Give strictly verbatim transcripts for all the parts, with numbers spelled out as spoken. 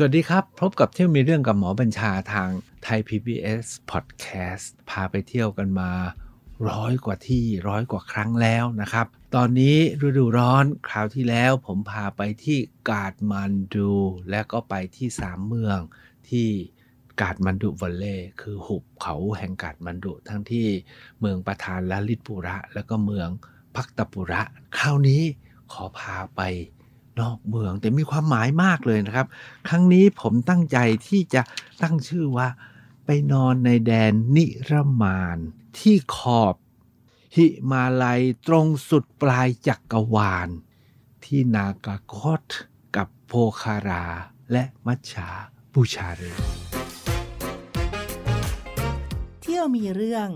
สวัสดีครับพบกับเที่ยวมีเรื่องกับหมอบัญชาทางไทย พี บี เอส Podcast พาไปเที่ยวกันมาร้อยกว่าที่ร้อยกว่าครั้งแล้วนะครับตอนนี้ฤดูร้อนคราวที่แล้วผมพาไปที่กาฐมาณฑูและก็ไปที่สามเมืองที่กาฐมาณฑุวัลเลย์คือหุบเขาแห่งกาฐมาณฑุทั้งที่เมืองประธานลลิตปุระและก็เมืองพักตปุระคราวนี้ขอพาไปนอกเมืองแต่มีความหมายมากเลยนะครับครั้งนี้ผมตั้งใจที่จะตั้งชื่อว่าไปนอนในแดนนิรมานที่ขอบหิมาลัยตรงสุดปลายจักรวาลที่นากาโกตกับโพคาราและมัจฉาปุชารีเที่ยวมีเรื่อง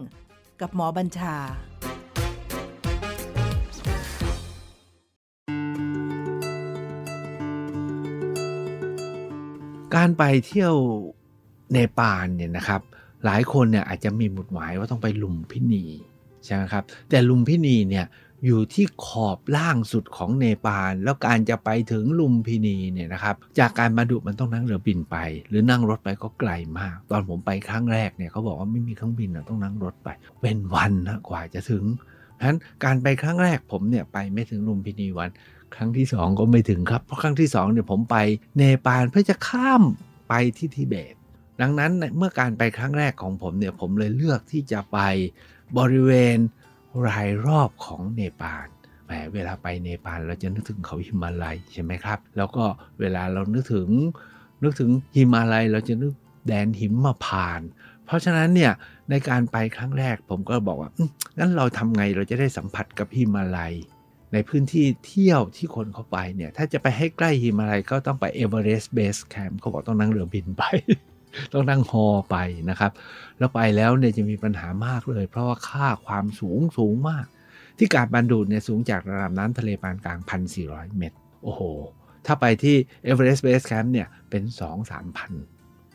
กับหมอบัญชาการไปเที่ยวเนปาลเนี่ยนะครับหลายคนเนี่ยอาจจะมีหมุดหมายว่าต้องไปลุมพินีใช่ไหมครับแต่ลุมพินีเนี่ยอยู่ที่ขอบล่างสุดของเนปาลแล้วการจะไปถึงลุมพินีเนี่ยนะครับจากการมาดูมันต้องนั่งเรือบินไปหรือนั่งรถไปก็ไกลมากตอนผมไปครั้งแรกเนี่ยเขาบอกว่าไม่มีเครื่องบินนะต้องนั่งรถไปเป็นวันนะกว่าจะถึงเพราะฉะนั้นการไปครั้งแรกผมเนี่ยไปไม่ถึงลุมพินีวันครั้งที่สองก็ไม่ถึงครับเพราะครั้งที่สองเนี่ยผมไปเนปาลเพื่อจะข้ามไปที่ทิเบตดังนั้นเมื่อการไปครั้งแรกของผมเนี่ยผมเลยเลือกที่จะไปบริเวณรายรอบของเนปาลแหมเวลาไปเนปาลเราจะนึกถึงเขาหิมาลัยใช่ไหมครับแล้วก็เวลาเรานึกถึงนึกถึงหิมาลัยเราจะนึกแดนหิมพานต์เพราะฉะนั้นเนี่ยในการไปครั้งแรกผมก็บอกว่างั้นเราทำไงเราจะได้สัมผัสกับหิมาลัยในพื้นที่เที่ยวที่คนเข้าไปเนี่ยถ้าจะไปให้ใกล้หิมาลัยก็ต้องไปเอเวอเรสต์เบสแคมป์เขาบอกต้องนั่งเรือบินไปต้องนั่งฮอไปนะครับแล้วไปแล้วเนี่ยจะมีปัญหามากเลยเพราะว่าค่าความสูงสูงมากที่กาฐมาณฑุเนี่ยสูงจากระดับน้ำทะเลปานกลาง หนึ่งพันสี่ร้อย เมตรโอ้โหถ้าไปที่เอเวอเรสต์เบสแคมป์เนี่ยเป็น สองถึงสามพัน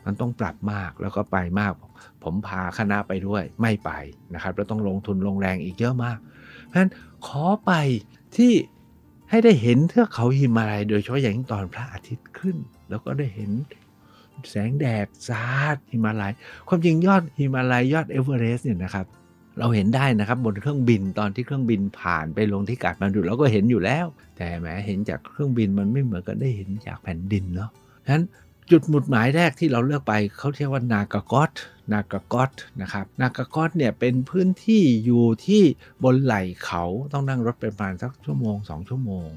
มันต้องปรับมากแล้วก็ไปมากผมพาคณะไปด้วยไม่ไปนะครับแล้วต้องลงทุนลงแรงอีกเยอะมากเพราะฉะนั้นขอไปที่ให้ได้เห็นเทือกเขาหิมาลัยโดยเฉพาะอย่างยิ่งตอนพระอาทิตย์ขึ้นแล้วก็ได้เห็นแสงแดดสาดหิมาลัยความจริงยอดหิมาลัยยอดเอเวอเรสต์เนี่ยนะครับเราเห็นได้นะครับบนเครื่องบินตอนที่เครื่องบินผ่านไปลงที่กาฐมาณฑุเราก็เห็นอยู่แล้วแต่แหมเห็นจากเครื่องบินมันไม่เหมือนกับได้เห็นจากแผ่นดินเนาะฉะนั้นจุดหมุดหมายแรกที่เราเลือกไปเขาเรียกว่านากาโกตนากาโกตนะครับนากาโกตเนี่ยเป็นพื้นที่อยู่ที่บนไหล่เขาต้องนั่งรถประมาณสักชั่วโมงสองชั่วโมง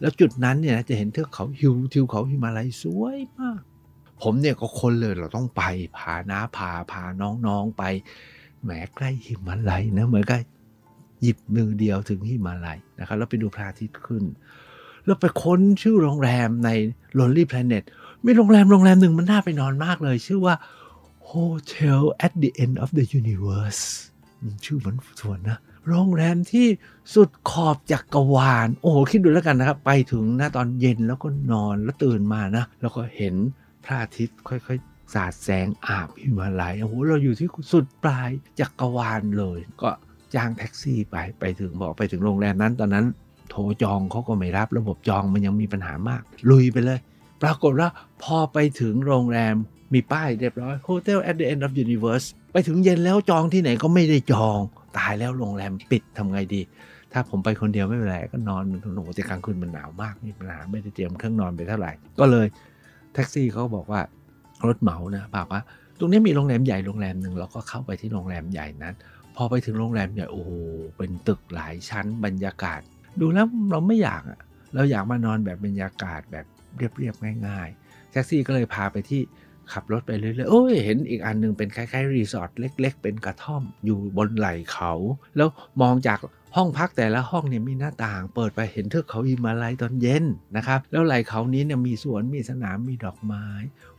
แล้วจุดนั้นเนี่ยจะเห็นเทือกเขาฮิวทิวเขาหิมาลัยสวยมากผมเนี่ยก็คนเลยเราต้องไปพาน้าพาพาน้องๆไปแหมใกล้หิมาลัยนะเหมือนใกล้หยิบมือเดียวถึงหิมาลัยนะครับแล้วไปดูพระอาทิตย์ขึ้นแล้วไปค้นชื่อโรงแรมใน Lonely Planet มีโรงแรมโรงแรมหนึ่งมันน่าไปนอนมากเลยชื่อว่า Hotel at the end of the universe ชื่อมันสวยนะโรงแรมที่สุดขอบจักรวาลโอ้โหคิดดูแล้วกันนะครับไปถึงหน้าตอนเย็นแล้วก็นอนแล้วตื่นมานะแล้วก็เห็นพระอาทิตย์ค่อยๆสาดแสงอาบหิมาลัยโอ้โหเราอยู่ที่สุดปลายจักรวาลเลยก็จ้างแท็กซี่ไปไปถึงบอกไปถึงโรงแรมนั้นตอนนั้นโทรจองเขาก็ไม่รับระบบจองมันยังมีปัญหามากลุยไปเลยปรากฏว่าพอไปถึงโรงแรมมีป้ายเรียบร้อย Hotel at the end of universe ไปถึงเย็นแล้วจองที่ไหนก็ไม่ได้จองตายแล้วโรงแรมปิดทำไงดีถ้าผมไปคนเดียวไม่เป็นไรก็นอนโอ้โหแต่กลางคืนมันหนาวมากมีปัญหาไม่ได้เตรียมเครื่องนอนไปเท่าไหร่ก็เลยแท็กซี่เขาบอกว่ารถเหมานะบอกว่าตรงนี้มีโรงแรมใหญ่โรงแรมหนึ่งเราก็เข้าไปที่โรงแรมใหญ่นั้นพอไปถึงโรงแรมใหญ่โอ้โหเป็นตึกหลายชั้นบรรยากาศดูแล้วเราไม่อยากอ่ะเราอยากมานอนแบบบรรยากาศแบบเรียบๆง่ายๆแท็กซี่ก็เลยพาไปที่ขับรถไปเรื่อยๆโอ้ยเห็นอีกอันนึงเป็นคล้ายๆรีสอร์ทเล็กๆเป็นกระท่อมอยู่บนไหล่เขาแล้วมองจากห้องพักแต่ละห้องเนี่ยมีหน้าต่างเปิดไปเห็นเทือกเขาหิมาลัยตอนเย็นนะครับแล้วไหล่เขานี้เนี่ยมีสวนมีสนามมีดอกไม้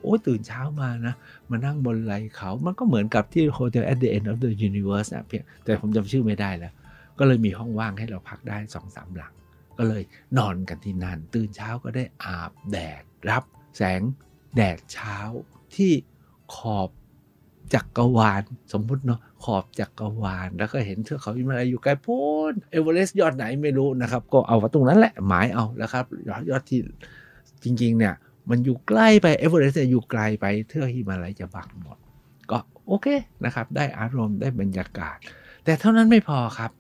โอ้ยตื่นเช้ามานะมานั่งบนไหล่เขามันก็เหมือนกับที่ Hotel at the End of the Universe นะเพียงแต่ผมจำชื่อไม่ได้แล้วก็เลยมีห้องว่างให้เราพักได้ สองถึงสาม หลังก็เลยนอนกันที่นั่นตื่นเช้าก็ได้อาบแดดรับแสงแดดเช้าที่ขอบจักรวาลสมมุติเนาะขอบจักรวาลแล้วก็เห็นเทือกเขาหิมาลัยอยู่ไกลโพ้นเอเวอเรสต์ยอดไหนไม่รู้นะครับก็เอาตรงนั้นแหละหมายเอาแล้วครับยอดที่จริงๆเนี่ย มันอยู่ใกล้ไปเอเวอเรสต์เนี่ยอยู่ไกลไปเทือกหิมาลัยจะบังหมดก็โอเคนะครับได้อารมณ์ได้บรรยากาศแต่เท่านั้นไม่พอครับ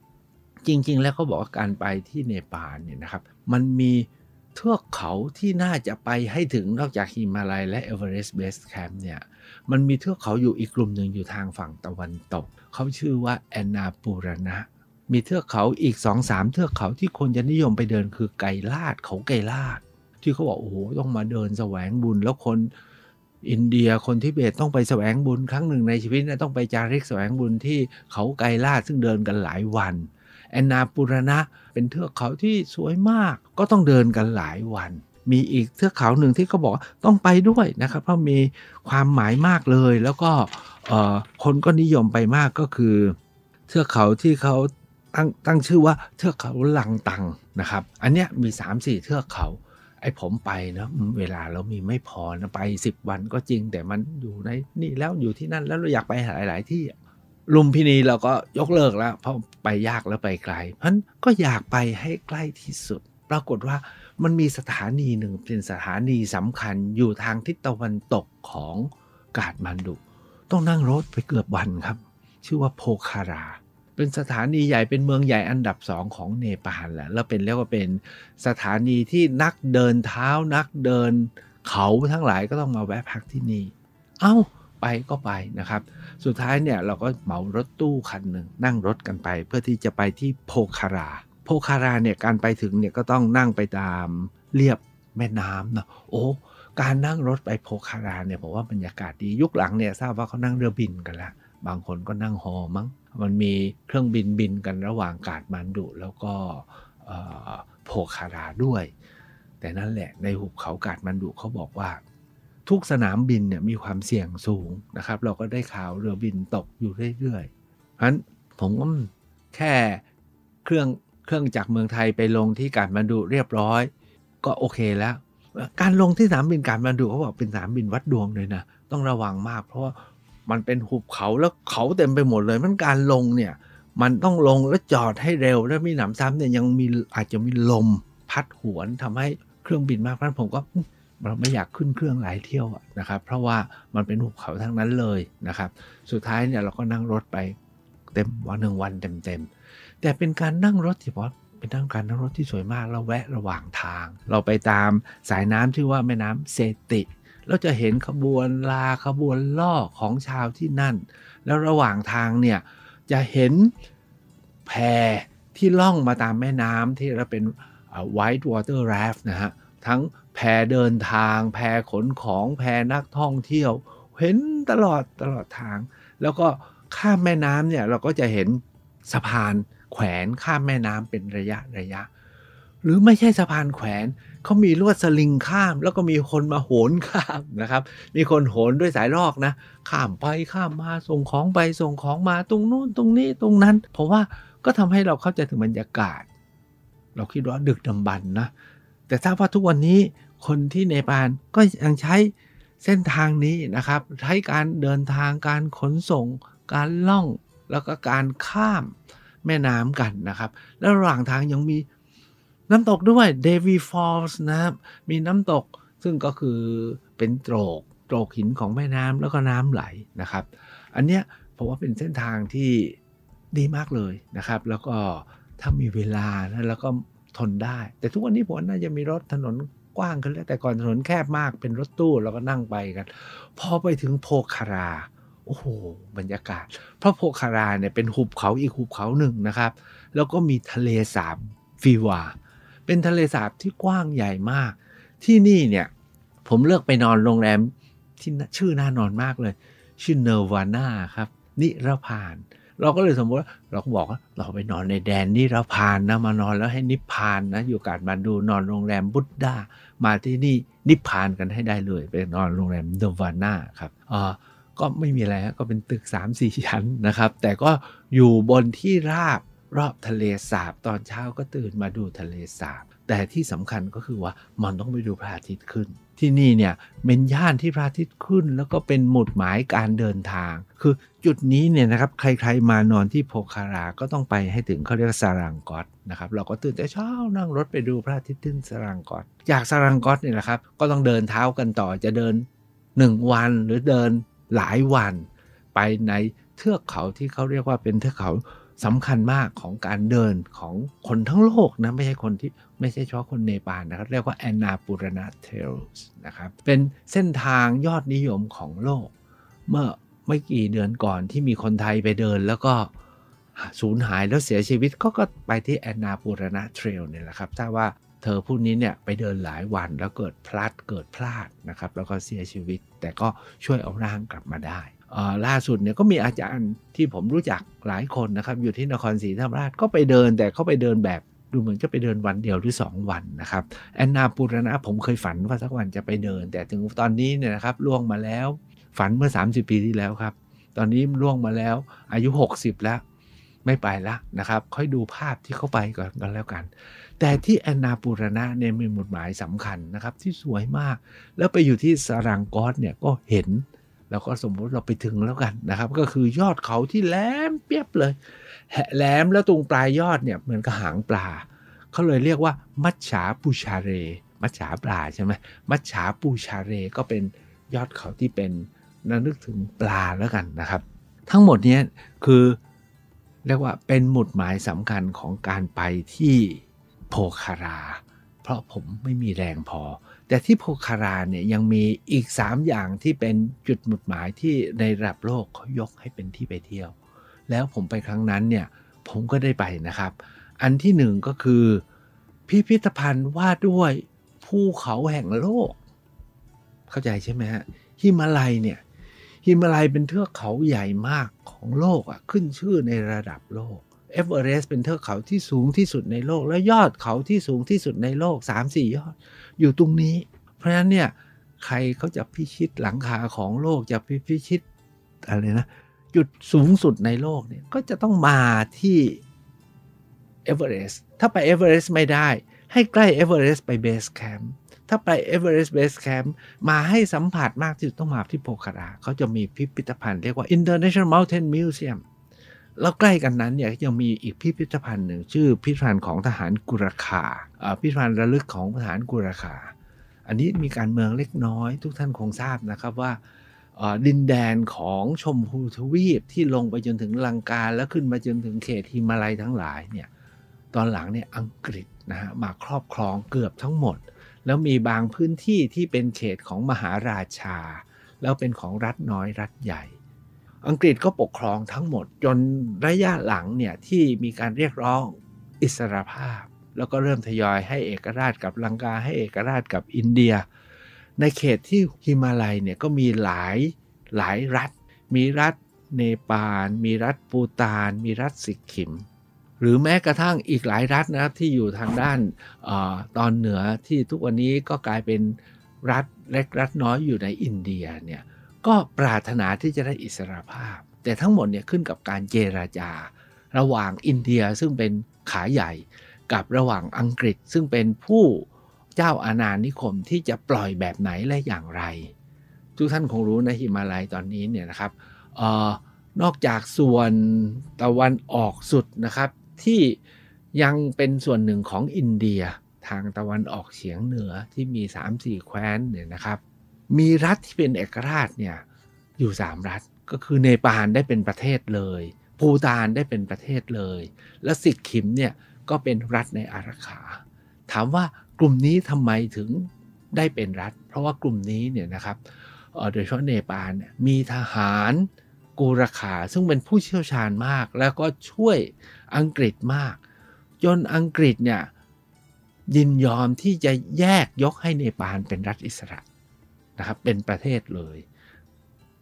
จริงๆแล้วเขาบอกว่าการไปที่เนปาลเนี่ยนะครับมันมีเทือกเขาที่น่าจะไปให้ถึงนอกจากหิมาลัยและเอเวอเรสต์เบสแคมป์เนี่ยมันมีเทือกเขาอยู่อีกกลุ่มหนึ่งอยู่ทางฝั่งตะวันตกเขาชื่อว่าแอนนาปูรณะมีเทือกเขาอีก สองสาม เทือกเขาที่คนจะนิยมไปเดินคือไกลาดเขาไกลาดที่เขาบอกโอ้โหต้องมาเดินแสวงบุญแล้วคนอินเดียคนทิเบตต้องไปแสวงบุญครั้งหนึ่งในชีวิตนะต้องไปจาริกแสวงบุญที่เขาไกลาดซึ่งเดินกันหลายวันแอนนาปูรณะเป็นเทือกเขาที่สวยมากก็ต้องเดินกันหลายวันมีอีกเทือกเขาหนึ่งที่เขาบอกต้องไปด้วยนะครับเพราะมีความหมายมากเลยแล้วก็คนก็นิยมไปมากก็คือเทือกเขาที่เขาตั้งตั้งชื่อว่าเทือกเขาลังตังนะครับอันเนี้ยมี สามสี่ เทือกเขาไอ้ผมไปนะเวลาเรามีไม่พอนะไปสิบวันก็จริงแต่มันอยู่ในนี่แล้วอยู่ที่นั่นแล้วเราอยากไปหลายๆที่ลุมพินีเราก็ยกเลิกแล้วเพราะไปยากแล้วไปไกลเพราะฉะนั้นก็อยากไปให้ใกล้ที่สุดปรากฏว่ามันมีสถานีหนึ่งเป็นสถานีสำคัญอยู่ทางทิศตะวันตกของกาฐมาณฑุต้องนั่งรถไปเกือบวันครับชื่อว่าโพคาราเป็นสถานีใหญ่เป็นเมืองใหญ่อันดับสองของเนปาลแหละแล้วเป็นเรียกว่าเป็นสถานีที่นักเดินเท้านักเดินเขาทั้งหลายก็ต้องมาแวะพักที่นี่เอ้าไปก็ไปนะครับสุดท้ายเนี่ยเราก็เหมารถตู้คันหนึ่งนั่งรถกันไปเพื่อที่จะไปที่โพคาราโพคาราเนี่ยการไปถึงเนี่ยก็ต้องนั่งไปตามเรียบแม่น้ำเนาะโอ้การนั่งรถไปโพคาราเนี่ยผมว่าบรรยากาศดียุคหลังเนี่ยทราบว่าเขานั่งเรือบินกันละบางคนก็นั่งฮอมั้งมันมีเครื่องบินบินกันระหว่างกาฐมาณฑุแล้วก็โพคาราด้วยแต่นั่นแหละในหุบเขากาฐมาณฑุเขาบอกว่าทุกสนามบินเนี่ยมีความเสี่ยงสูงนะครับเราก็ได้ข่าวเรือบินตกอยู่เรื่อยๆเพราะฉะนั้นผมก็แค่เครื่องเครื่องจากเมืองไทยไปลงที่กาฐมาณฑุเรียบร้อยก็โอเคแล้วการลงที่สนามบินกาฐมาณฑุเขาบอกเป็นสนามบินวัดดวงเลยนะต้องระวังมากเพราะว่ามันเป็นหุบเขาแล้วเขาเต็มไปหมดเลยมันการลงเนี่ยมันต้องลงและจอดให้เร็วและมีหนำซ้ำเนี่ยยังมีอาจจะมีลมพัดหวนทำให้เครื่องบินมากเพราะฉะนั้นผมก็เราไม่อยากขึ้นเครื่องหลายเที่ยวนะครับเพราะว่ามันเป็นหุบเขาทั้งนั้นเลยนะครับสุดท้ายเนี่ยเราก็นั่งรถไปเต็มวันหนึ่งวันเต็มๆแต่เป็นการนั่งรถที่ว่าเป็นนั่งการนั่งรถที่สวยมากเราแวะระหว่างทางเราไปตามสายน้ำที่ว่าแม่น้ำเซติเราจะเห็นขบวนลาขบวนล่อของชาวที่นั่นแล้วระหว่างทางเนี่ยจะเห็นแพที่ล่องมาตามแม่น้ำที่เราเป็น white water raft นะฮะทั้งแพเดินทางแพขนของแพนักท่องเที่ยวเห็นตลอดตลอดทางแล้วก็ข้ามแม่น้ำเนี่ยเราก็จะเห็นสะพานแขวนข้ามแม่น้ำเป็นระยะระยะหรือไม่ใช่สะพานแขวนเขามีลวดสลิงข้ามแล้วก็มีคนมาโหนข้ามนะครับมีคนโหนด้วยสายลอกนะข้ามไปข้ามมาส่งของไปส่งของมาตรงนู้นตรงนี้ตรงนั้นเพราะว่าก็ทำให้เราเข้าใจถึงบรรยากาศเราคิดว่าดึกดำบันนะแต่ทราบว่าทุกวันนี้คนที่เนปาลก็ยังใช้เส้นทางนี้นะครับใช้การเดินทางการขนส่งการล่องแล้วก็การข้ามแม่น้ำกันนะครับแล้วระหว่างทางยังมีน้ำตกด้วยเดวีฟอลส์นะครับมีน้ำตกซึ่งก็คือเป็นโตรกโตรกหินของแม่น้ำแล้วก็น้ำไหลนะครับอันเนี้ยผมว่าเป็นเส้นทางที่ดีมากเลยนะครับแล้วก็ถ้ามีเวลานะแล้วก็ทนได้แต่ทุกวันนี้ผมน่าจะมีรถถนนกว้างขึ้นแล้วแต่ก่อนถนนแคบมากเป็นรถตู้แล้วก็นั่งไปกันพอไปถึงโพคาราโอ้โหบรรยากาศเพราะโพคาราเนี่ยเป็นหุบเขาอีกหุบเขาหนึ่งนะครับแล้วก็มีทะเลสาบฟีวาเป็นทะเลสาบที่กว้างใหญ่มากที่นี่เนี่ยผมเลือกไปนอนโรงแรมที่ชื่อน่านอนมากเลยชื่อเนวาน่าครับนิรพานเราก็เลยสมมติว่าเราก็บอกว่าเราไปนอนในแดนนิรพานนะมานอนแล้วให้นิพพานนะอยู่กาฐมาณฑุนอนโรงแรมบุดดามาที่นี่นิพพานกันให้ได้เลยไปนอนโรงแรมเนวาน่าครับอ่าก็ไม่มีอะไรก็เป็นตึก สามสี่ ชั้นนะครับแต่ก็อยู่บนที่ราบรอบทะเลสาบตอนเช้าก็ตื่นมาดูทะเลสาบแต่ที่สำคัญก็คือว่ามันต้องไปดูพระอาทิตย์ขึ้น ที่นี่เนี่ยเป็นย่านที่พระอาทิตย์ขึ้นแล้วก็เป็นหมุดหมายการเดินทางคือจุดนี้เนี่ยนะครับใครๆมานอนที่โพคาราก็ต้องไปให้ถึงเขาเรียกสารังกอตนะครับเราก็ตื่นแต่เช้านั่งรถไปดูพระอาทิตย์ขึ้นสารังกอตจากสารังกอตเนี่ยนะครับก็ต้องเดินเท้ากันต่อจะเดินหนึ่งวันหรือเดินหลายวันไปในเทือกเขาที่เขาเรียกว่าเป็นเทือกเขาสำคัญมากของการเดินของคนทั้งโลกนะไม่ใช่คนที่ไม่ใช่เฉพาะคนเนปาลนะครับเรียกว่าแอนนาปูรณะเทลส์นะครับเป็นเส้นทางยอดนิยมของโลกเมื่อไม่กี่เดือนก่อนที่มีคนไทยไปเดินแล้วก็สูญหายแล้วเสียชีวิตก็ก็ไปที่แอนนาปูรณะเทลเนี่ยแหละครับถ้าว่าเธอผู้นี้เนี่ยไปเดินหลายวันแล้วเกิดพลัดเกิดพลาดนะครับแล้วก็เสียชีวิตแต่ก็ช่วยเอาร่างกลับมาได้ล่าสุดเนี่ยก็มีอาจารย์ที่ผมรู้จักหลายคนนะครับอยู่ที่นครศรีธรรมราชก็ไปเดินแต่เขาไปเดินแบบดูเหมือนจะไปเดินวันเดียวหรือสองวันนะครับแอนนาปูรณะผมเคยฝันว่าสักวันจะไปเดินแต่ถึงตอนนี้เนี่ยนะครับล่วงมาแล้วฝันเมื่อสามสิบปีที่แล้วครับตอนนี้ล่วงมาแล้วอายุหกสิบแล้วไม่ไปละนะครับค่อยดูภาพที่เขาไปก่อนกันแล้วกันแต่ที่แอนนาปูรณะเนี่ยมีหมุดหมายสำคัญนะครับที่สวยมากแล้วไปอยู่ที่สารังกอตเนี่ยก็เห็นแล้วก็สมมติเราไปถึงแล้วกันนะครับก็คือยอดเขาที่แหลมเปียบเลยแหลมแล้วตรงปลายยอดเนี่ยเหมือนกระหางปลาเขาเลยเรียกว่ามัจฉาปูชาเรมัจฉาปลาใช่ไหมมัจฉาปูชาเรก็เป็นยอดเขาที่เป็นนึกถึงปลาแล้วกันนะครับทั้งหมดนี้คือเรียกว่าเป็นหมุดหมายสำคัญของการไปที่โพคาราเพราะผมไม่มีแรงพอแต่ที่โพคาราเนี่ยยังมีอีกสามอย่างที่เป็นจุดหมุดหมายที่ในระดับโลกเขายกให้เป็นที่ไปเที่ยวแล้วผมไปครั้งนั้นเนี่ยผมก็ได้ไปนะครับอันที่หนึ่งก็คือพิพิธภัณฑ์ว่าด้วยภูเขาแห่งโลกเข้าใจใช่ไหมฮะหิมาลัยเนี่ยหิมาลัยเป็นเทือกเขาใหญ่มากของโลกอ่ะขึ้นชื่อในระดับโลกเอเวอเรสต์เป็นเทือกเขาที่สูงที่สุดในโลกและยอดเขาที่สูงที่สุดในโลก สามสี่ ยอดอยู่ตรงนี้เพราะฉะนั้นเนี่ยใครเขาจะพิชิตหลังคาของโลกจะพิชิตอะไรนะจุดสูงสุดในโลกเนี่ยก็จะต้องมาที่เอเวอเรสต์ถ้าไปเอเวอเรสต์ไม่ได้ให้ใกล้เอเวอเรสต์ไปเบสแคมป์ถ้าไปเอเวอเรสต์เบสแคมป์มาให้สัมผัสมากที่สุดต้องมาที่โพคาราเขาจะมีพิพิธภัณฑ์เรียกว่า International Mountain Museumแล้วใกล้กันนั้นเนี่ยยังมีอีกพิพิธภัณฑ์หนึ่งชื่อพิพิธภัณฑ์ของทหารกุราคาพิพิธภัณฑ์ระลึกของทหารกุราคาอันนี้มีการเมืองเล็กน้อยทุกท่านคงทราบนะครับว่าดินแดนของชมพูทวีปที่ลงไปจนถึงลังกาแล้วขึ้นมาจนถึงเขตหิมาลัยทั้งหลายเนี่ยตอนหลังเนี่ยอังกฤษนะฮะมาครอบครองเกือบทั้งหมดแล้วมีบางพื้นที่ที่เป็นเขตของมหาราชาแล้วเป็นของรัฐน้อยรัฐใหญ่อังกฤษก็ปกครองทั้งหมดจนระยะหลังเนี่ยที่มีการเรียกร้องอิสรภาพแล้วก็เริ่มทยอยให้เอกราชกับลังกาให้เอกราชกับอินเดียในเขตที่หิมาลัยเนี่ยก็มีหลายหลายรัฐมีรัฐเนปาลมีรัฐปูฏานมีรัฐสิกิมหรือแม้กระทั่งอีกหลายรัฐนะครับที่อยู่ทางด้านตอนเหนือที่ทุกวันนี้ก็กลายเป็นรัฐเล็กรัฐน้อยอยู่ในอินเดียเนี่ยก็ปรารถนาที่จะได้อิสรภาพแต่ทั้งหมดเนี่ยขึ้นกับการเจรจาระหว่างอินเดียซึ่งเป็นขาใหญ่กับระหว่างอังกฤษซึ่งเป็นผู้เจ้าอาณานิคมที่จะปล่อยแบบไหนและอย่างไรทุกท่านคงรู้นะหิมาลัยตอนนี้เนี่ยนะครับเอ่อนอกจากส่วนตะวันออกสุดนะครับที่ยังเป็นส่วนหนึ่งของอินเดียทางตะวันออกเฉียงเหนือที่มี สามสี่ แคว้นเนี่ยนะครับมีรัฐที่เป็นเอกราชเนี่ยอยู่สามรัฐก็คือเนปาลได้เป็นประเทศเลยภูฏานได้เป็นประเทศเลยและสิกิมเนี่ยก็เป็นรัฐในอารักขาถามว่ากลุ่มนี้ทำไมถึงได้เป็นรัฐเพราะว่ากลุ่มนี้เนี่ยนะครับโดยเฉพาะเนปาลมีทหารกูราคาซึ่งเป็นผู้เชี่ยวชาญมากแล้วก็ช่วยอังกฤษมากจนอังกฤษเนี่ยยินยอมที่จะแยกยกให้เนปาลเป็นรัฐอิสระนะครับเป็นประเทศเลย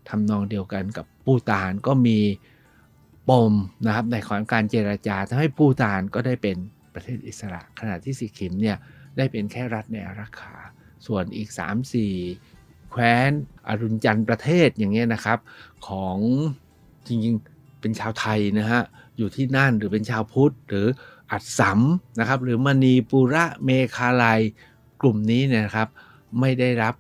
ทำนองเดียวกันกับปูฏานก็มีปมนะครับในของการเจรจาทำให้ปูฏานก็ได้เป็นประเทศอิสระขณะที่สิกิมเนี่ยได้เป็นแค่รัฐในอารักขาส่วนอีก สามสี่ แคว้นอรุณจันทร์ประเทศอย่างเงี้ยนะครับของจริงๆเป็นชาวไทยนะฮะอยู่ที่นั่นหรือเป็นชาวพุทธหรืออัสสัมนะครับหรือมณีปุระเมฆาลัยกลุ่มนี้เนี่ยนะครับ ไม่ได้รับ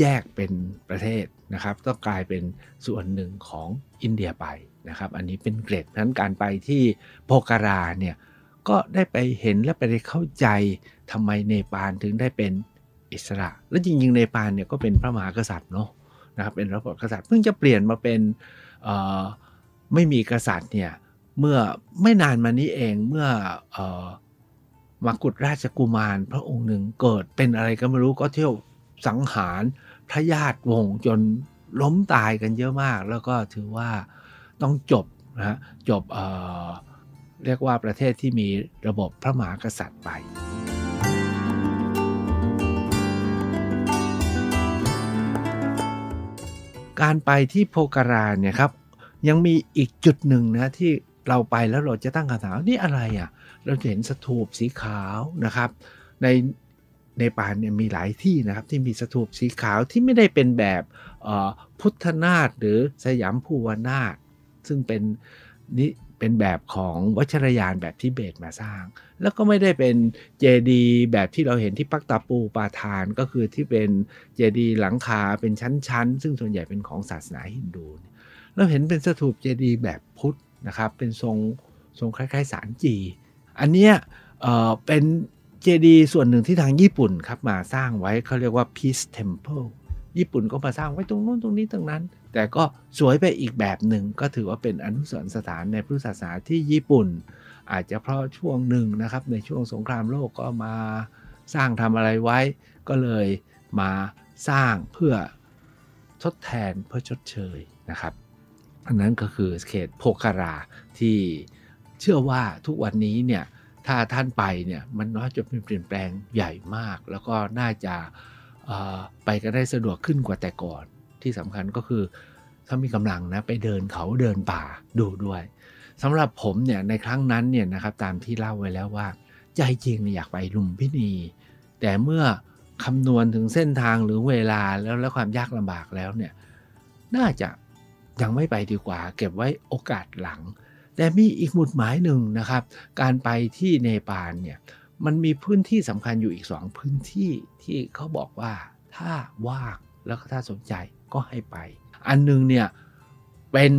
แยกเป็นประเทศนะครับก็กลายเป็นส่วนหนึ่งของอินเดียไปนะครับอันนี้เป็นเกรดนั้นการไปที่โพการาเนี่ยก็ได้ไปเห็นและไปได้เข้าใจทำไมเนปาลถึงได้เป็นอิสระและจริงๆเนปาลเนี่ยก็เป็นพระมหากษัตริย์เนาะนะครับเป็นระบอบกษัตริย์เพิ่งจะเปลี่ยนมาเป็นไม่มีกษัตริย์เนี่ยเมื่อไม่นานมานี้เองเมื่อมกุฎราชกุมารพระองค์หนึ่งเกิดเป็นอะไรก็ไม่รู้ก็เที่ยวสังหารพระญาติวงศ์จนล้มตายกันเยอะมากแล้วก็ถือว่าต้องจบนะฮะจบ เอ่อ เรียกว่าประเทศที่มีระบบพระมหากษัตริย์ไปการไปที่โพการาเนี่ยครับยังมีอีกจุดหนึ่งนะที่เราไปแล้วเราจะตั้งคำถามนี่อะไรอ่ะเราเห็นสถูปสีขาวนะครับในเนปาลเนี่ยมีหลายที่นะครับที่มีสถูปสีขาวที่ไม่ได้เป็นแบบพุทธนาฏหรือสยามภูวนาฏซึ่งเป็นนี่เป็นแบบของวัชรยานแบบทิเบตมาสร้างแล้วก็ไม่ได้เป็นเจดีย์แบบที่เราเห็นที่ปักตาปูปาทานก็คือที่เป็นเจดีย์หลังคาเป็นชั้นๆซึ่งส่วนใหญ่เป็นของศาสนาฮินดูเราเห็นเป็นสถูปเจดีย์แบบพุทธนะครับเป็นทรงทรงคล้ายๆสารจีอันเนี้ย เอ่อ เป็นเจดีย์ส่วนหนึ่งที่ทางญี่ปุ่นครับมาสร้างไว้เขาเรียกว่า Peace Temple ญี่ปุ่นก็มาสร้างไว้ตรงนู้นตรงนี้ตรงนั้นแต่ก็สวยไปอีกแบบหนึ่งก็ถือว่าเป็นอนุสรณ์สถานในพุทธศาสนาที่ญี่ปุ่นอาจจะเพราะช่วงหนึ่งนะครับในช่วงสงครามโลกก็มาสร้างทำอะไรไว้ก็เลยมาสร้างเพื่อทดแทนเพื่อชดเชยนะครับอันนั้นก็คือเขตโพการาที่เชื่อว่าทุกวันนี้เนี่ยถ้าท่านไปเนี่ยมันน่าจะมีเปลี่ยนแปลงใหญ่มากแล้วก็น่าจะไปก็ได้สะดวกขึ้นกว่าแต่ก่อนที่สำคัญก็คือถ้ามีกำลังนะไปเดินเขาเดินป่าดูด้วยสำหรับผมเนี่ยในครั้งนั้นเนี่ยนะครับตามที่เล่าไว้แล้วว่าใจจริงอยากไปลุมพินีแต่เมื่อคำนวณถึงเส้นทางหรือเวลาแล้วและความยากลำบากแล้วเนี่ยน่าจะยังไม่ไปดีกว่าเก็บไว้โอกาสหลังแต่มีอีกหมุดหมายหนึ่งนะครับการไปที่เนปาลเนี่ยมันมีพื้นที่สำคัญอยู่อีกสองพื้นที่ที่เขาบอกว่าถ้าว่างแล้วก็ถ้าสนใจก็ให้ไปอันนึงเนี่ยเป็น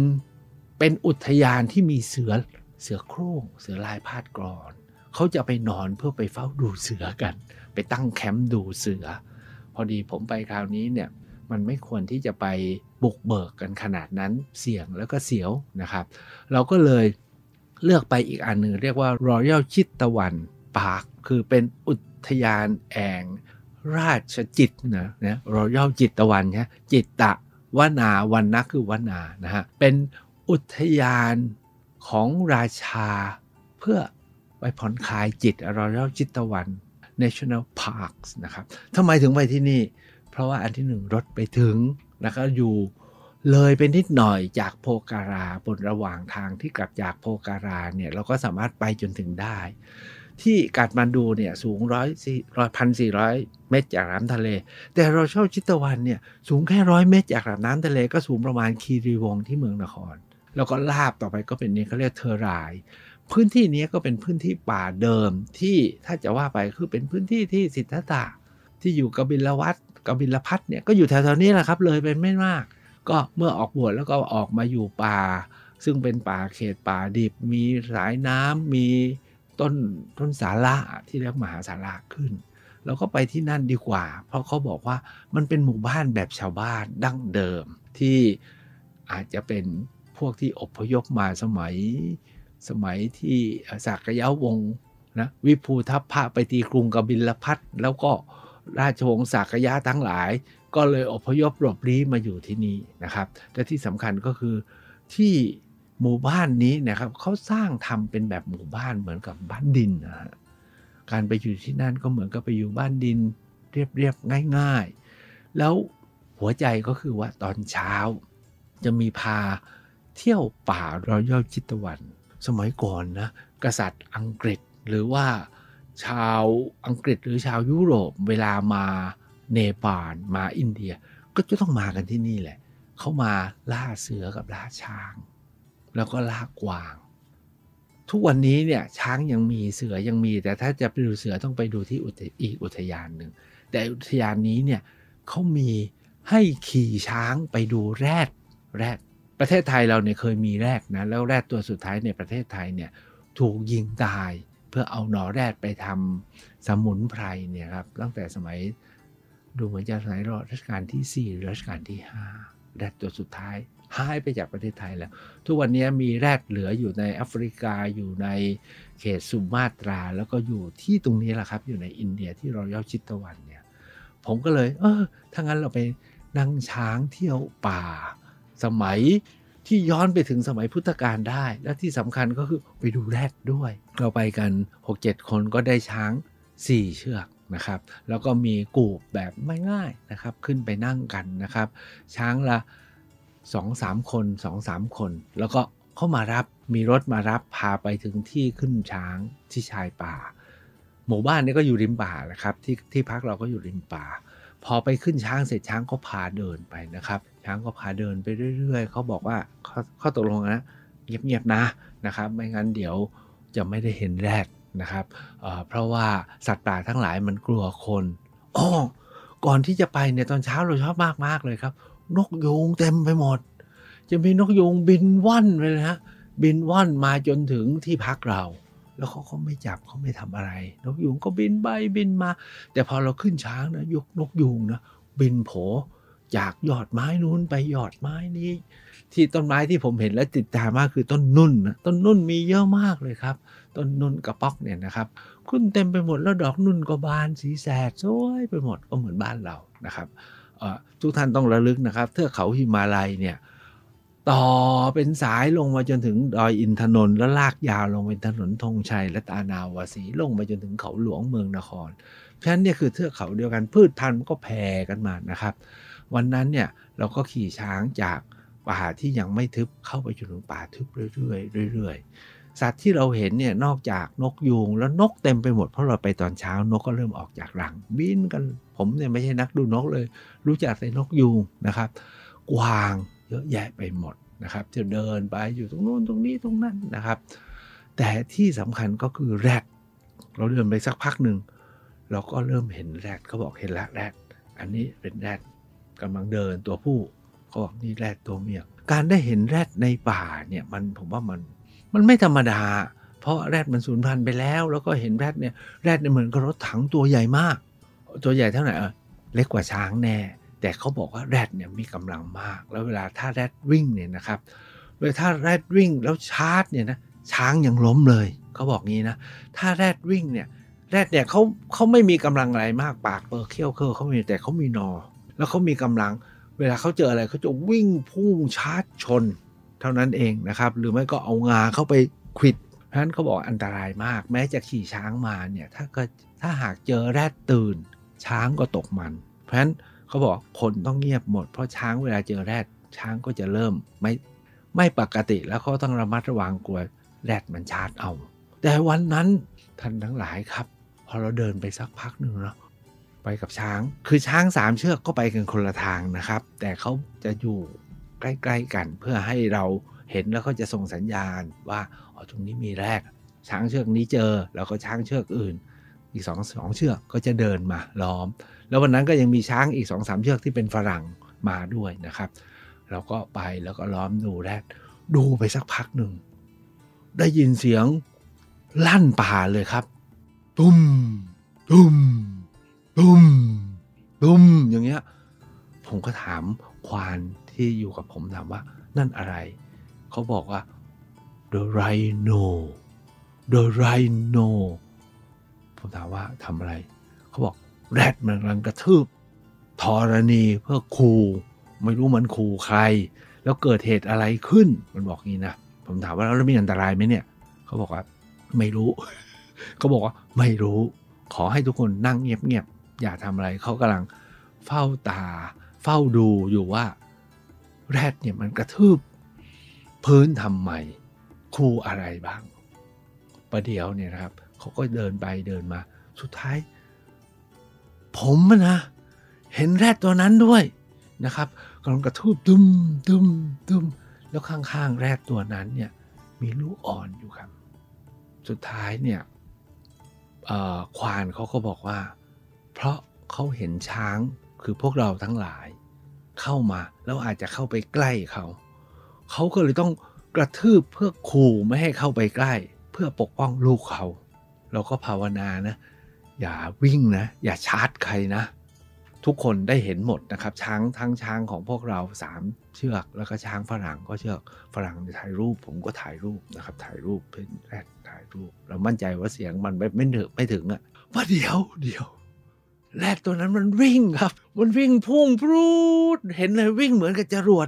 เป็นอุทยานที่มีเสือเสือโคร่งเสือลายพาดกรอนเขาจะไปนอนเพื่อไปเฝ้าดูเสือกันไปตั้งแคมป์ดูเสือพอดีผมไปคราวนี้เนี่ยมันไม่ควรที่จะไปบุกเบิกกันขนาดนั้นเสี่ยงแล้วก็เสียวนะครับเราก็เลยเลือกไปอีกอันหนึ่งเรียกว่า Royal Chitwan Park คือเป็นอุทยานแห่งราชจิตนะนะ Royal Chitwan นะจิตตะวนาวันนะคือวนานะฮะเป็นอุทยานของราชาเพื่อไปผ่อนคลายจิต Royal Chitwan National Park นะครับทำไมถึงไปที่นี่เพราะว่าอันที่หนึ่งรถไปถึงแล้วก็อยู่เลยเป็นนิดหน่อยจากโพการาบนระหว่างทางที่กลับจากโพการาเนี่ยเราก็สามารถไปจนถึงได้ที่กัดมันดูเนี่ยสูงร้อยสี่ร้อยพันสี่ร้อยเมตรจากน้ำทะเลแต่เราเช่าชิตวันเนี่ยสูงแค่ร้อยเมตรจากน้ำทะเลก็สูงประมาณคีรีวงศ์ที่เมืองนครแล้วก็ลาบต่อไปก็เป็นนี่เขาเรียกเทอรายพื้นที่นี้ก็เป็นพื้นที่ป่าเดิมที่ถ้าจะว่าไปคือเป็นพื้นที่ที่สิทธัตถะที่อยู่กบิลวัฏกบิลพัสเนี่ยก็อยู่แถวๆนี้แหละครับเลยเป็นไม่มากก็เมื่อออกบวชแล้วก็ออกมาอยู่ป่าซึ่งเป็นป่าเขตป่าดิบมีสายน้ำมีต้นต้นสาระที่เรียกมหาสาระขึ้นแล้วก็ไปที่นั่นดีกว่าเพราะเขาบอกว่ามันเป็นหมู่บ้านแบบชาวบ้านดั้งเดิมที่อาจจะเป็นพวกที่อพยพมาสมัยสมัยที่ศักยวงศ์นะวิภูทัพพะไปตีกรุงกบิลพัสแล้วก็ราชวงศ์ศักยะทั้งหลายก็เลยอพยพหลบลี้มาอยู่ที่นี่นะครับและที่สำคัญก็คือที่หมู่บ้านนี้นะครับเขาสร้างทำเป็นแบบหมู่บ้านเหมือนกับบ้านดินนะฮะการไปอยู่ที่นั่นก็เหมือนกับไปอยู่บ้านดินเรียบๆง่ายๆแล้วหัวใจก็คือว่าตอนเช้าจะมีพาเที่ยวป่า Royal Chitwanสมัยก่อนนะกษัตริย์อังกฤษหรือว่าชาวอังกฤษหรือชาวยุโรปเวลามาเนปาลมาอินเดียก็จะต้องมากันที่นี่แหละเขามาล่าเสือกับล่าช้างแล้วก็ล่ากวางทุกวันนี้เนี่ยช้างยังมีเสือยังมีแต่ถ้าจะไปดูเสือต้องไปดูที่อีกอุทยานหนึ่งแต่อุทยานนี้เนี่ย เขามีให้ขี่ช้างไปดูแรดแรดประเทศไทยเราเนี่ยเคยมีแรดนะแล้วแรดตัวสุดท้ายในประเทศไทยเนี่ยถูกยิงตายเพื่อเอาหนอแรดไปทำสมุนไพรเนี่ยครับตั้งแต่สมัยดูเหมือนจะสมัยรัชกาลที่สี่รัชกาลที่ห้าแรดตัวสุดท้ายหายไปจากประเทศไทยแล้วทุกวันนี้มีแรดเหลืออยู่ในแอฟริกาอยู่ในเขตสุมาตราแล้วก็อยู่ที่ตรงนี้แหละครับอยู่ในอินเดียที่Royal Chitwanเนี่ยผมก็เลยเออถ้างั้นเราไปนั่งช้างเที่ยวป่าสมัยที่ย้อนไปถึงสมัยพุทธกาลได้และที่สำคัญก็คือไปดูแรดด้วยเราไปกัน หกเจ็ด คนก็ได้ช้างสี่เชือกนะครับแล้วก็มีกูบแบบไม่ง่ายนะครับขึ้นไปนั่งกันนะครับช้างละสองสาม คน สองสาม คนแล้วก็เข้ามารับมีรถมารับพาไปถึงที่ขึ้นช้างที่ชายป่าหมู่บ้านนี้ก็อยู่ริมป่านะครับที่ที่พักเราก็อยู่ริมป่าพอไปขึ้นช้างเสร็จช้างก็พาเดินไปนะครับช้างก็พาเดินไปเรื่อยๆเขาบอกว่าข้อตกลงนะเงียบๆนะนะครับไม่งั้นเดี๋ยวจะไม่ได้เห็นแรดนะครับ เอ่อ เพราะว่าสัตว์ป่าทั้งหลายมันกลัวคนอ๋อก่อนที่จะไปเนี่ยตอนเช้าเราชอบมากๆเลยครับนกยูงเต็มไปหมดจะมีนกยูงบินว่อนไปเลยนะบินว่อนมาจนถึงที่พักเราแล้วเขาก็ไม่จับเขาไม่ทำอะไรนกยูงก็บินไปบินมาแต่พอเราขึ้นช้างนะยกนกยูงนะบินโผจากยอดไม้นู้นไปยอดไม้นี้ที่ต้นไม้ที่ผมเห็นและติดตามากคือต้นนุ่นนะต้นนุ่นมีเยอะมากเลยครับต้นนุ่นกระป๊อกเนี่ยนะครับขึ้นเต็มไปหมดแล้วดอกนุ่นก็บานสีแสดสวยไปหมดก็เหมือนบ้านเรานะครับทุกท่านต้องระลึกนะครับเทือกเขาหิมาลัยเนี่ยต่อเป็นสายลงมาจนถึงดอยอินทนนท์แล้วลากยาวลงเป็นถนนธงชัยและตานาวาสีลงมาจนถึงเขาหลวงเมืองนครเพราะฉะนั้นเนี่ยคือเทือกเขาเดียวกันพืชพันธุ์ก็แผ่กันมานะครับวันนั้นเนี่ยเราก็ขี่ช้างจากป่าที่ยังไม่ทึบเข้าไปจนถึงป่าทึบเรื่อยๆเรื่อยๆสัตว์ที่เราเห็นเนี่ยนอกจากนกยูงแล้วนกเต็มไปหมดเพราะเราไปตอนเช้านกก็เริ่มออกจากรังบินกันผมเนี่ยไม่ใช่นักดูนกเลยรู้จักแต่นกยูงนะครับกวางเยอะแยะไปหมดนะครับจะเดินไปอยู่ตรงโน้นตรงนี้ตรงนั้นนะครับแต่ที่สำคัญก็คือแรดเราเดินไปสักพักหนึ่งเราก็เริ่มเห็นแรดเขาบอกเห็นละแรดอันนี้เป็นแรดกำลังเดินตัวผู้เขาบอกนี่แรดตัวเมียการได้เห็นแรดในป่าเนี่ยมันผมว่ามันมันไม่ธรรมดาเพราะแรดมันสูญพันธุ์ไปแล้วแล้วก็เห็นแรดเนี่ยแรดเนี่ยเหมือนกับรถถังตัวใหญ่มากตัวใหญ่เท่าไหร่เออเล็กกว่าช้างแน่แต่เขาบอกว่าแรดเนี่ยมีกำลังมากแล้วเวลาถ้าแรดวิ่งเนี่ยนะครับเวลาถ้าแรดวิ่งแล้วชาร์จเนี่ยนะช้างยังล้มเลยเขาบอกงี้นะถ้าแรดวิ่งเนี่ยแรดเนี่ยเขาเขาไม่มีกำลังอะไรมากปากเปิดเขี้ยวเคิร์เขามีแต่เขามีนอแล้วเขามีกำลังเวลาเขาเจออะไรเขาจะวิ่งพุ่งชาร์จชนเท่านั้นเองนะครับหรือไม่ก็เอางาเข้าไปควิดเพราะฉะนั้นเขาบอกอันตรายมากแม้จะขี่ช้างมาเนี่ยถ้าก็ถ้าหากเจอแรดตื่นช้างก็ตกมันเพราะฉะนั้นเขาบอกคนต้องเงียบหมดเพราะช้างเวลาเจอแรดช้างก็จะเริ่มไม่ไม่ปกติแล้วเขาต้องระมัดระวังกลัวแรดมันชาร์จเอาแต่วันนั้นท่านทั้งหลายครับพอเราเดินไปสักพักหนึ่งแล้วไปกับช้างคือช้างสามเชือกก็ไปกันคนละทางนะครับแต่เขาจะอยู่ใกล้ๆกันเพื่อให้เราเห็นแล้วเขาจะส่งสัญญาณว่าอ๋อตรงนี้มีแรดช้างเชือกนี้เจอแล้วก็ช้างเชือกอื่นอีกสองสองเชือกก็จะเดินมาล้อมแล้ววันนั้นก็ยังมีช้างอีกสองสามเชือกที่เป็นฝรั่งมาด้วยนะครับเราก็ไปแล้วก็ล้อมดูแรดดูไปสักพักหนึ่งได้ยินเสียงลั่นป่าเลยครับตุ้มตุ้มตุ้มตุ้มอย่างเงี้ยผมก็ถามควานที่อยู่กับผมถามว่านั่นอะไรเขาบอกว่า the rhino the rhino ผมถามว่าทำอะไรเขาบอกแรดมันกำลังกระทืบธรณีเพื่อขู่ไม่รู้มันขู่ใครแล้วเกิดเหตุอะไรขึ้นมันบอกงี้นะผมถามว่าแล้วมีอันตรายไหมเนี่ยเขาบอกว่าไม่รู้ เขาบอกว่าไม่รู้ขอให้ทุกคนนั่งเงียบๆอย่าทำอะไรเขากำลังเฝ้าตาเฝ้าดูอยู่ว่าแรดเนี่ยมันกระทืบพื้นทำไมขู่อะไรบ้างประเดี๋ยวเนี่ยนะครับเขาก็เดินไปเดินมาสุดท้ายผมนะเห็นแรดตัวนั้นด้วยนะครับกำลังกระทืบตึมตึมตึมแล้วข้างๆแรดตัวนั้นเนี่ยมีลูกอ่อนอยู่ครับสุดท้ายเนี่ยควานเขาก็บอกว่าเพราะเขาเห็นช้าง คือพวกเราทั้งหลายเข้ามาแล้วอาจจะเข้าไปใกล้เขาเขาก็เลยต้องกระทืบเพื่อขู่ไม่ให้เข้าไปใกล้เพื่อปกป้องลูกเขาเราก็ภาวนานะอย่าวิ่งนะอย่าชาร์จใครนะทุกคนได้เห็นหมดนะครับช้างทั้งช้างของพวกเราสามเชือกแล้วก็ช้างฝรั่งก็เชือกฝรั่งถ่ายรูปผมก็ถ่ายรูปนะครับถ่ายรูปเป็นแรกถ่ายรูปเรามั่นใจว่าเสียงมันไม่ไม่ถึงไม่ถึงอ่ะว่าเดี๋ยวเดี๋ยวแรดตัวนั้นมันวิ่งครับมันวิ่งพุ่งพรูดเห็นเลยวิ่งเหมือนกับจรวด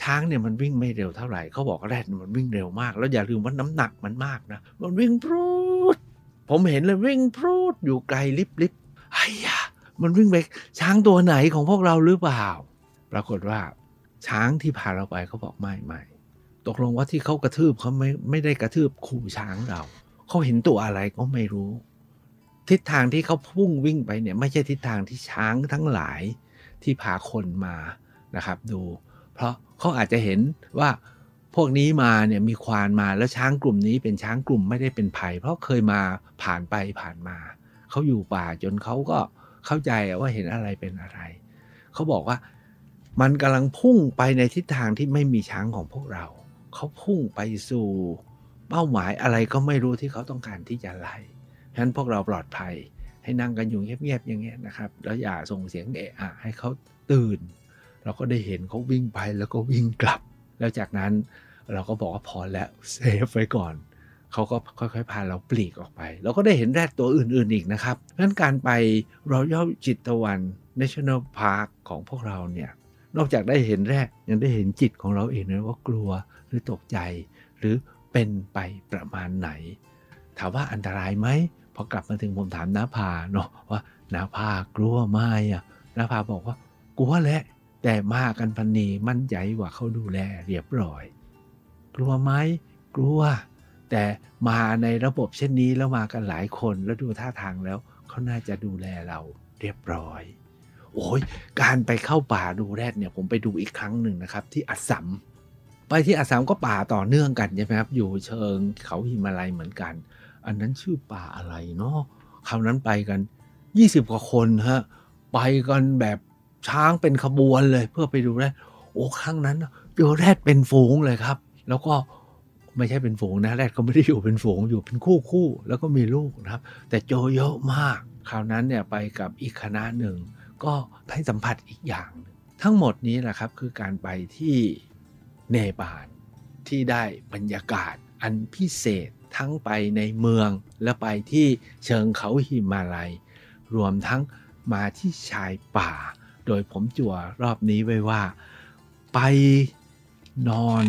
ช้างเนี่ยมันวิ่งไม่เร็วเท่าไหร่เขาบอกแรดมันวิ่งเร็วมากแล้วอย่าลืมว่าน้ำหนักมันมากนะมันวิ่งพรูดผมเห็นเลยวิ่งพรูดอยู่ไกลลิบลิบไอ้ยะมันวิ่งไปช้างตัวไหนของพวกเราหรือเปล่าปรากฏว่าช้างที่พาเราไปเขาบอกไม่ไม่ตกลงว่าที่เขากระทืบเขาไม่ไม่ได้กระทืบขู่ช้างเราเขาเห็นตัวอะไรก็ไม่รู้ทิศทางที่เขาพุ่งวิ่งไปเนี่ยไม่ใช่ทิศทางที่ช้างทั้งหลายที่พาคนมานะครับดูเพราะเขาอาจจะเห็นว่าพวกนี้มาเนี่ยมีควานมาแล้วช้างกลุ่มนี้เป็นช้างกลุ่มไม่ได้เป็นภัยเพราะเคยมาผ่านไปผ่านมาเขาอยู่ป่าจนเขาก็เข้าใจว่าเห็นอะไรเป็นอะไรเขาบอกว่ามันกำลังพุ่งไปในทิศทางที่ไม่มีช้างของพวกเราเขาพุ่งไปสู่เป้าหมายอะไรก็ไม่รู้ที่เขาต้องการที่จะไล่ฉะนั้นพวกเราปลอดภัยให้นั่งกันอยู่เงียบๆอย่างเงี้ยนะครับแล้วอย่าส่งเสียงเอะอะให้เขาตื่นเราก็ได้เห็นเขาวิ่งไปแล้วก็วิ่งกลับแล้วจากนั้นเราก็บอกว่าพอแล้วเซฟไว้ก่อนเขาก็ค่อยๆพาเราปลีกออกไปเราก็ได้เห็นแรดตัวอื่นๆอีกนะครับดังนั้นการไป Royal Chitwan National Park ของพวกเราเนี่ยนอกจากได้เห็นแรดยังได้เห็นจิตของเราเองนะว่ากลัวหรือตกใจหรือเป็นไปประมาณไหนถามว่าอันตรายไหมพอกลับมาถึงผมถามน้าพาเนาะว่าน้าพากลัวไหมอ่ะน้าพาบอกว่ากลัวแหละแต่มากันพันนีมั่นใจว่าเขาดูแลเรียบร้อยกลัวไหมกลัวแต่มาในระบบเช่นนี้แล้วมากันหลายคนแล้วดูท่าทางแล้วเขาน่าจะดูแลเราเรียบร้อยโอ้ยการไปเข้าป่าดูแรดเนี่ยผมไปดูอีกครั้งหนึ่งนะครับที่อัสสัมไปที่อัสสัมก็ป่าต่อเนื่องกันใช่ไหมครับอยู่เชิงเขาหิมาลัยเหมือนกันอันนั้นชื่อป่าอะไรเนาะคราวนั้นไปกันยี่สิบกว่าคนฮะไปกันแบบช้างเป็นขบวนเลยเพื่อไปดูแรดโอ้ครั้งนั้นเจอแรดเป็นฝูงเลยครับแล้วก็ไม่ใช่เป็นฝูงนะแรดก็ไม่ได้อยู่เป็นฝูงอยู่เป็นคู่คู่แล้วก็มีลูกนะครับแต่เจอเยอะมากคราวนั้นเนี่ยไปกับอีกคณะหนึ่งก็ได้สัมผัสอีกอย่างทั้งหมดนี้แหละครับคือการไปที่เนปาลที่ได้บรรยากาศอันพิเศษทั้งไปในเมืองและไปที่เชิงเขาหิมาลัยรวมทั้งมาที่ชายป่าโดยผมจั่วรอบนี้ไว้ว่าไปนอน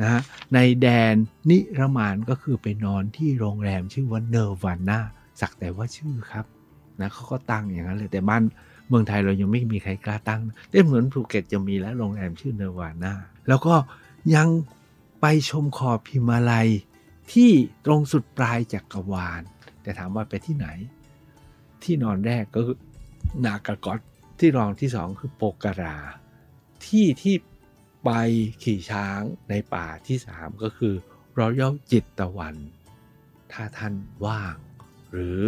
นะฮะในแดนนิรมานก็คือไปนอนที่โรงแรมชื่อว่าเนวาน่าสักแต่ว่าชื่อครับนะเขาก็ตั้งอย่างนั้นเลยแต่บ้านเมืองไทยเรายังไม่มีใครกล้าตั้งได้เหมือนภูเก็ตจะมีแล้วโรงแรมชื่อเนวาน่าแล้วก็ยังไปชมขอบหิมาลัยที่ตรงสุดปลายจักรวาลแต่ถามว่าไปที่ไหนที่นอนแรกก็คือนากากอตที่รองที่สองคือโปกราที่ที่ไปขี่ช้างในป่าที่สามก็คือ Royal Chitwan ถ้าท่านว่างหรือ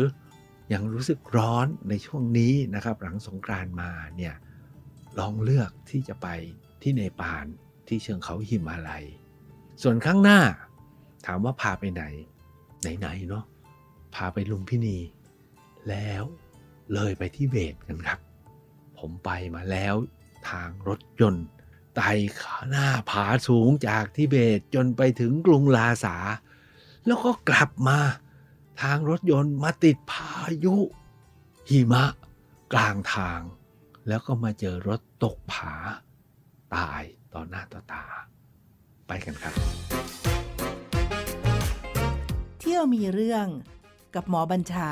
ยังรู้สึกร้อนในช่วงนี้นะครับหลังสงกรานต์มาเนี่ยลองเลือกที่จะไปที่เนปาลที่เชิงเขาหิมาลัยส่วนข้างหน้าถามว่าพาไปไหนไหนๆเนาะพาไปลุมพินีแล้วเลยไปที่เบตกันครับผมไปมาแล้วทางรถยนต์ไต่ขาหน้าผาสูงจากทิเบตจนไปถึงกรุงลาสาแล้วก็กลับมาทางรถยนต์มาติดพายุหิมะกลางทางแล้วก็มาเจอรถตกผาตายต่อหน้าต่อตาไปกันครับเที่ยวมีเรื่องกับหมอบัญชา